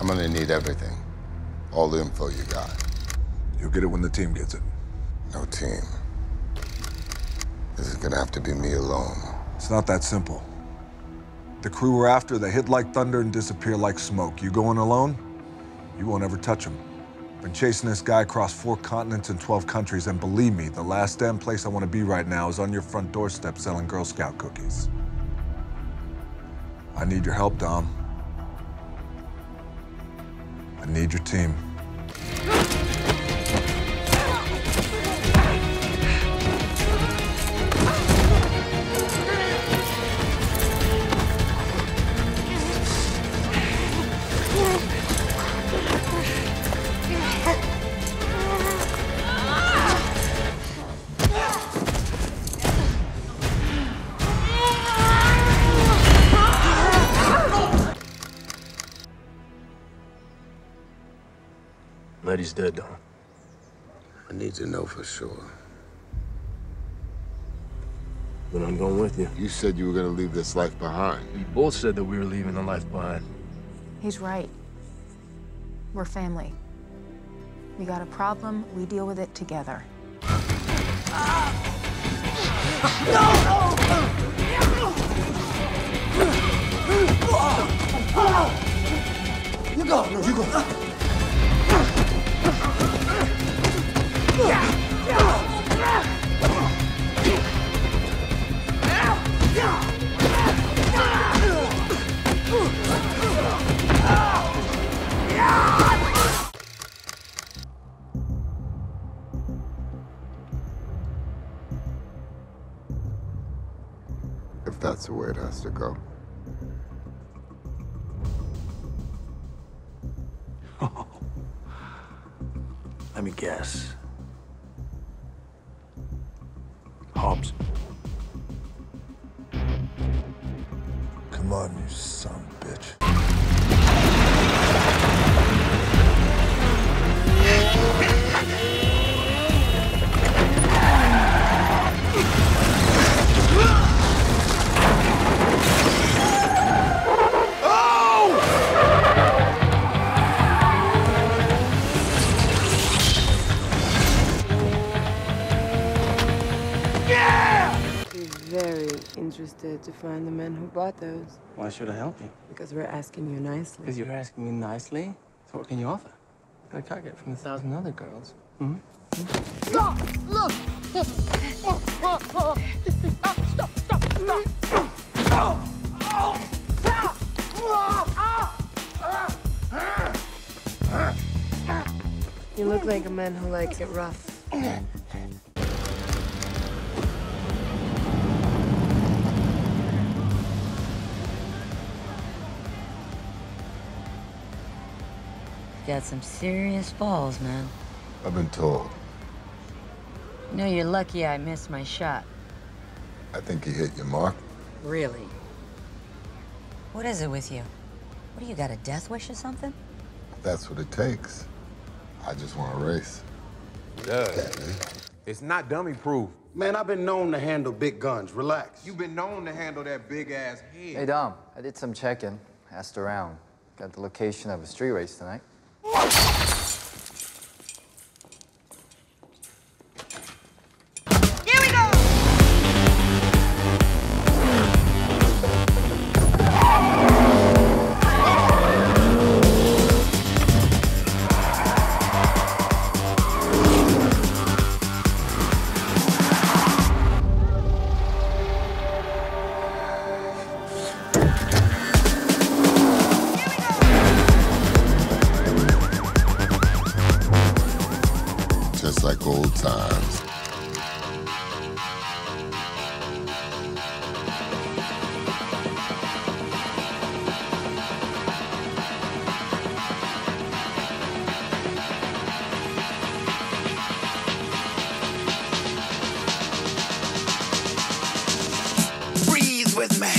I'm gonna need everything. All the info you got. You'll get it when the team gets it. No team. This is gonna have to be me alone. It's not that simple. The crew we're after, they hit like thunder and disappear like smoke. You go in alone, you won't ever touch them. Been chasing this guy across 4 continents and 12 countries, and believe me, the last damn place I want to be right now is on your front doorstep selling Girl Scout cookies. I need your help, Dom. I need your team. Letty's dead, Dom. I need to know for sure. Then I'm going with you. You said you were going to leave this life behind. We both said that we were leaving the life behind. He's right. We're family. We got a problem, we deal with it together. No! You go, you go. If that's the way it has to go. Let me guess. Hobbs. Come on, you son of a bitch. Oh! Yeah! You're very interested to find the men who bought those. Why should I help you? Because we're asking you nicely. Because you're asking me nicely? So what can you offer? I can't get from 1,000 other girls. Mm-hmm. Mm-hmm. Look! Stop! Stop! Stop! Oh! Oh! You look like a man who likes it rough. Got some serious balls, man. I've been told. No, you're lucky I missed my shot. I think you hit your mark. Really? What is it with you? What, do you got a death wish or something? That's what it takes. I just want to race. Yeah. It's not dummy proof. Man, I've been known to handle big guns. Relax. You've been known to handle that big-ass head. Hey, Dom, I did some checking. Asked around. Got the location of a street race tonight. Here we go! Just like old times. Breathe with me.